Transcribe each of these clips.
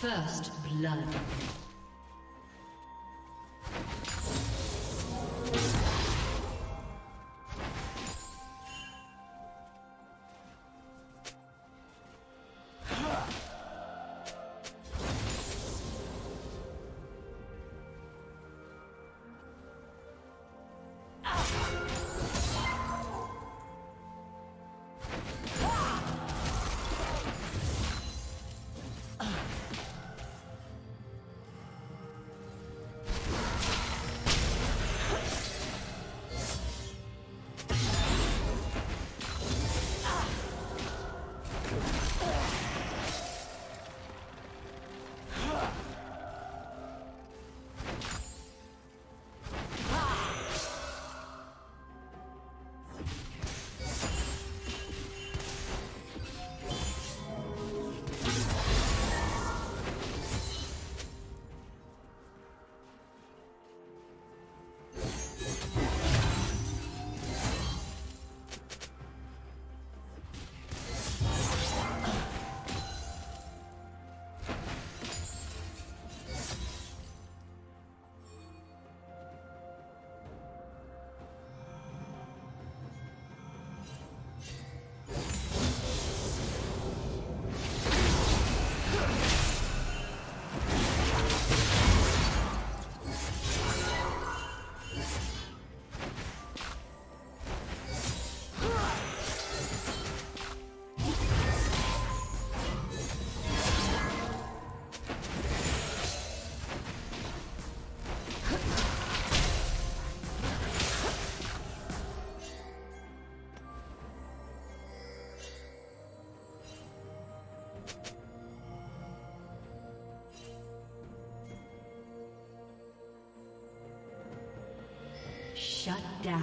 First blood. Shut down.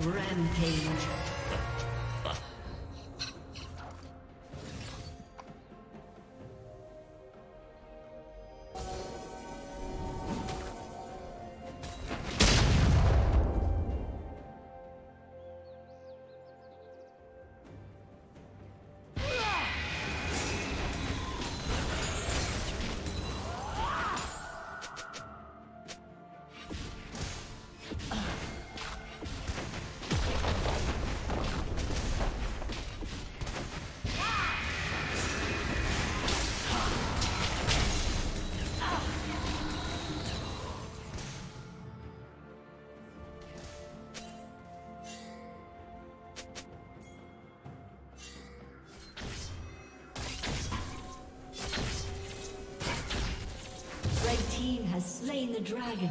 Rampage. Slain the dragon.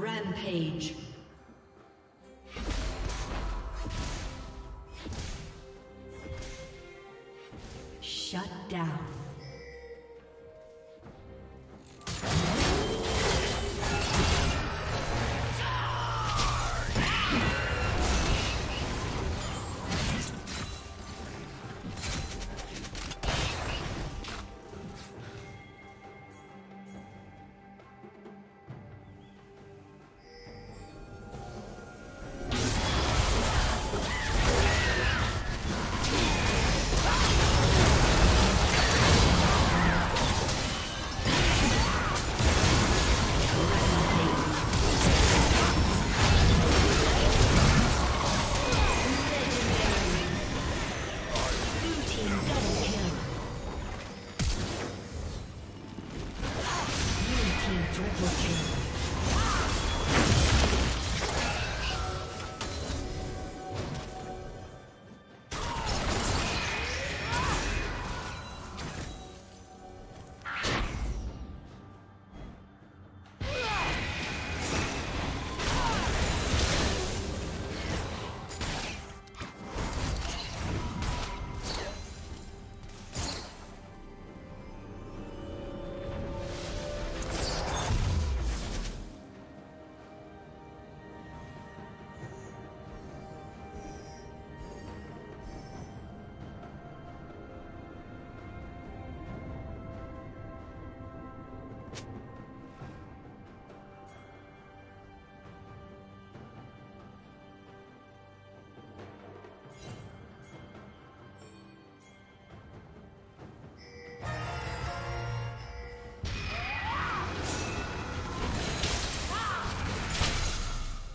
Rampage. Shut down.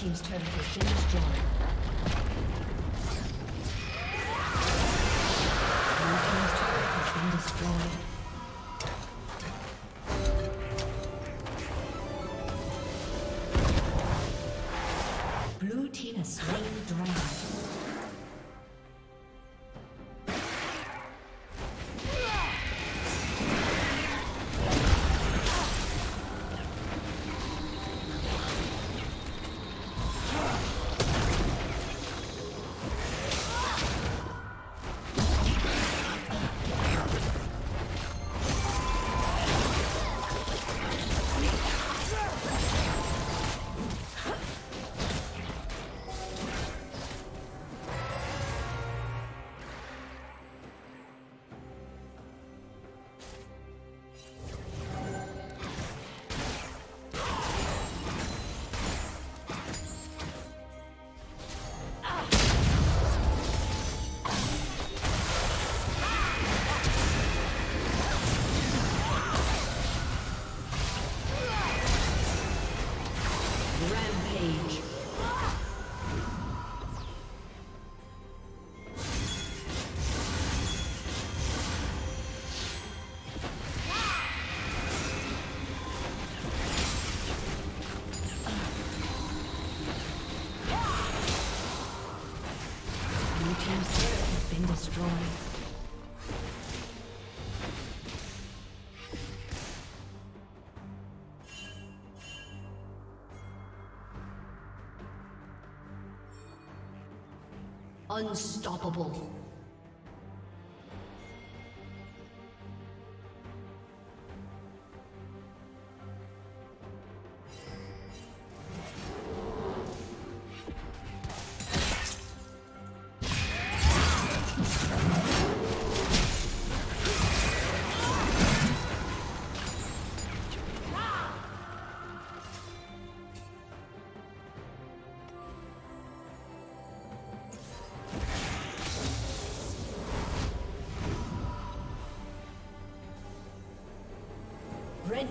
Team's turn to finish destroyed. Blue team has slain the dragon. Unstoppable. Red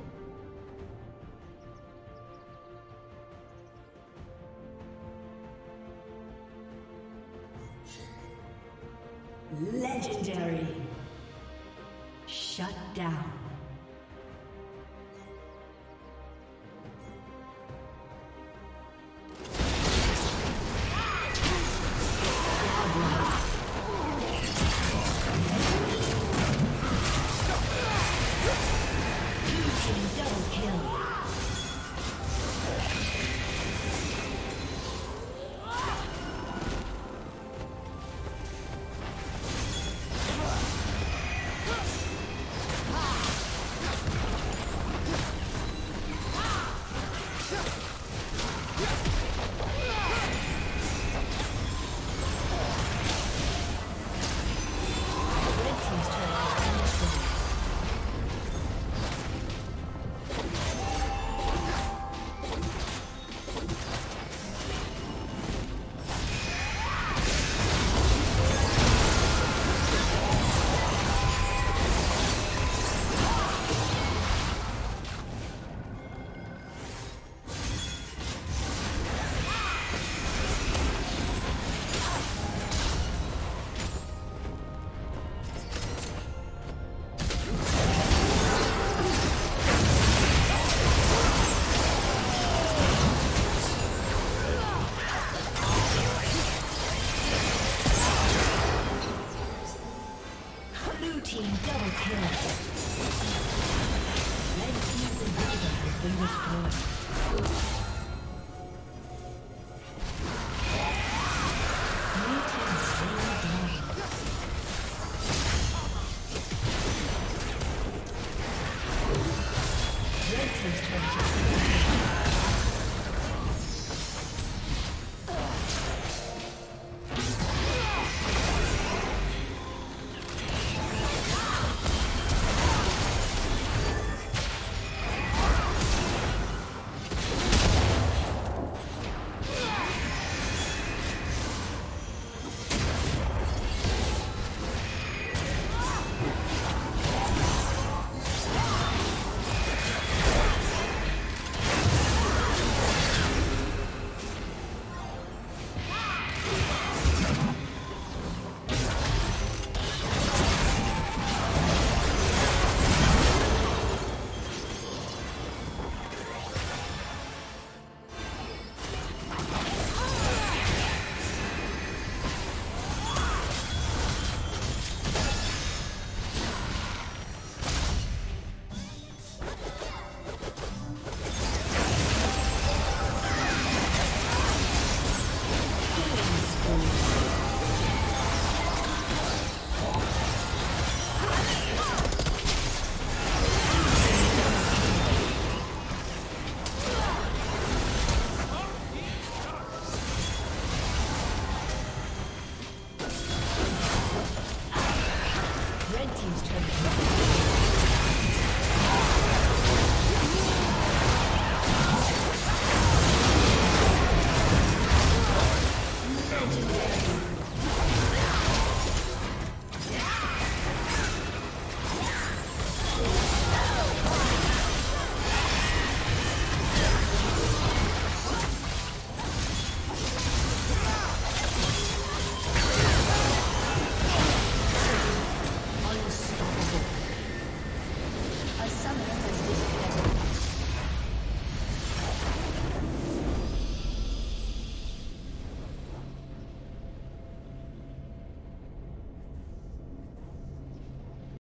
Legendary. Shut down. Thank you.